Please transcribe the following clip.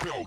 Tell me